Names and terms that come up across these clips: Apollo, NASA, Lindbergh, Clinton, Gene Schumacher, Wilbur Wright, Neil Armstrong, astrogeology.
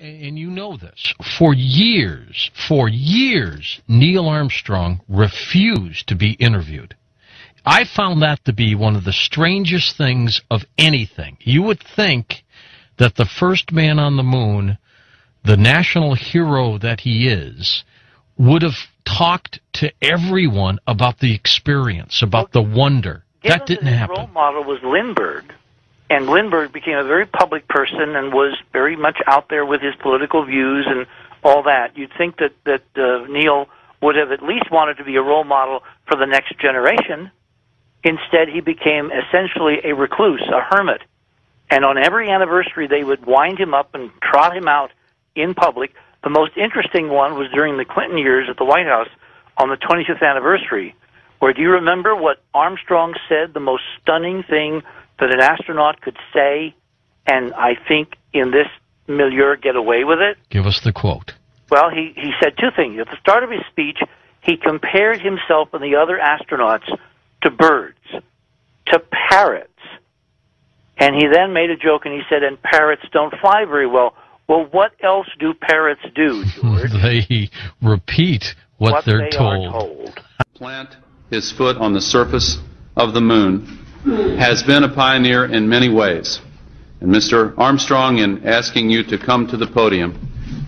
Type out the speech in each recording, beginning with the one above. and you know this, for years, Neil Armstrong refused to be interviewed. I found that to be one of the strangest things of anything. You would think that the first man on the moon, the national hero that he is, would have talked to everyone about the experience, about the wonder. That didn't happen. His role model was Lindbergh. And Lindbergh became a very public person and was very much out there with his political views and all that. You'd think that, Neil would have at least wanted to be a role model for the next generation. Instead, he became essentially a recluse, a hermit. And on every anniversary, they would wind him up and trot him out in public. The most interesting one was during the Clinton years at the White House on the 25th anniversary, where, do you remember what Armstrong said, the most stunning thing that an astronaut could say, and I think in this milieu get away with it? Give us the quote. Well, he said two things. At the start of his speech, he compared himself and the other astronauts to birds, to parrots. And he then made a joke, and he said, and parrots don't fly very well. Well, what else do parrots do, George? They repeat what they're told. Plant his foot on the surface of the moon has been a pioneer in many ways. And Mr. Armstrong, in asking you to come to the podium,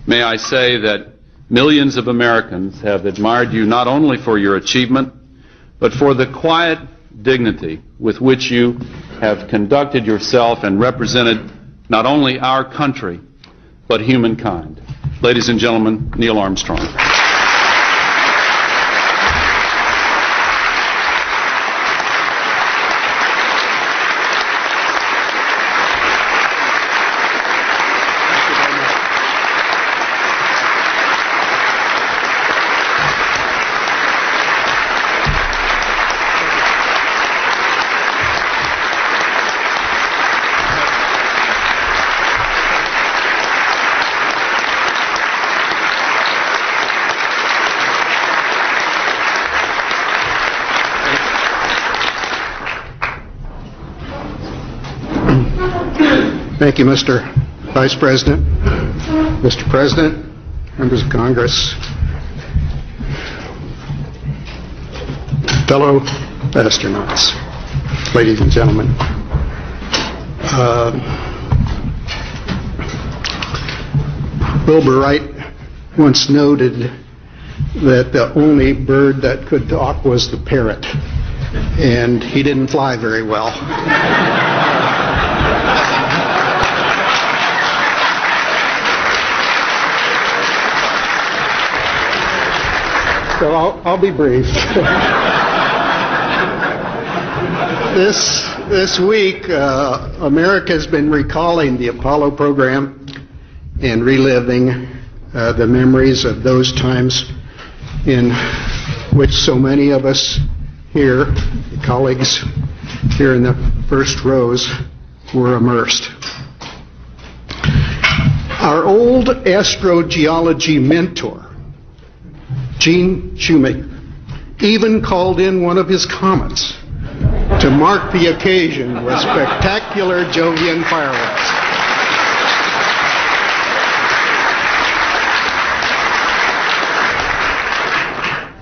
may I say that millions of Americans have admired you not only for your achievement, but for the quiet dignity with which you have conducted yourself and represented not only our country, but humankind. Ladies and gentlemen, Neil Armstrong. Thank you, Mr. Vice President, Mr. President, members of Congress, fellow astronauts, ladies and gentlemen. Wilbur Wright once noted that the only bird that could talk was the parrot, and he didn't fly very well. So I'll be brief. This week, America has been recalling the Apollo program and reliving the memories of those times in which so many of us here, colleagues here in the first rows, were immersed. Our old astrogeology mentor, Gene Schumacher, even called in one of his comets to mark the occasion with spectacular Jovian fireworks.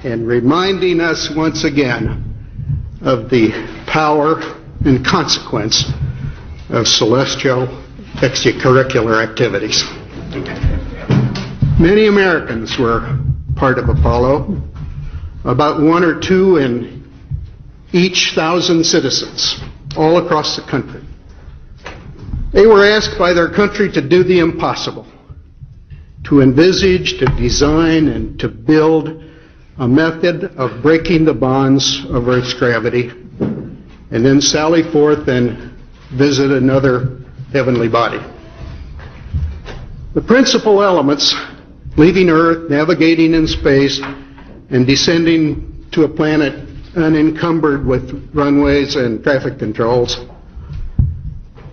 And reminding us once again of the power and consequence of celestial extracurricular activities. Many Americans were part of Apollo, about one or two in each 1,000 citizens all across the country. They were asked by their country to do the impossible, to envisage, to design, and to build a method of breaking the bonds of Earth's gravity, and then sally forth and visit another heavenly body. The principal elements: leaving Earth, navigating in space, and descending to a planet unencumbered with runways and traffic controls,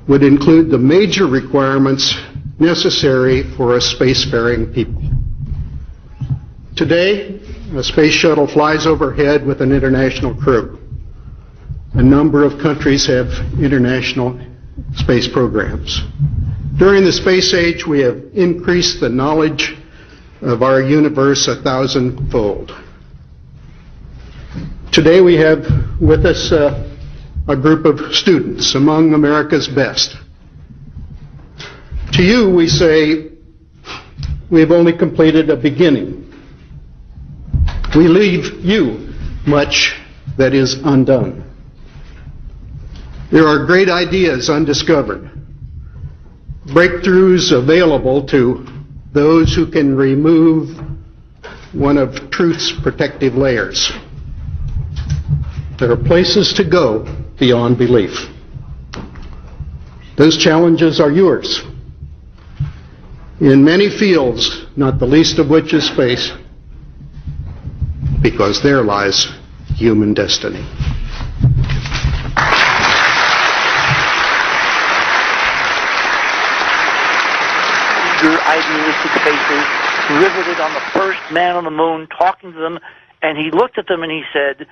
would include the major requirements necessary for a spacefaring people. Today, a space shuttle flies overhead with an international crew. A number of countries have international space programs. During the space age, we have increased the knowledge of our universe 1,000-fold. Today we have with us a group of students among America's best. To you we say, we've only completed a beginning. We leave you much that is undone. There are great ideas undiscovered, breakthroughs available to those who can remove one of truth's protective layers. There are places to go beyond belief. Those challenges are yours. In many fields, not the least of which is space, because there lies human destiny. Your idealistic faces riveted on the first man on the moon, talking to them, and he looked at them and he said,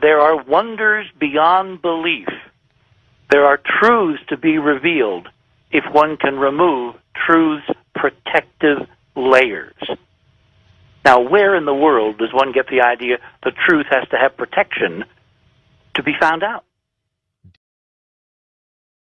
there are wonders beyond belief. There are truths to be revealed if one can remove truth's protective layers. Now, where in the world does one get the idea the truth has to have protection to be found out?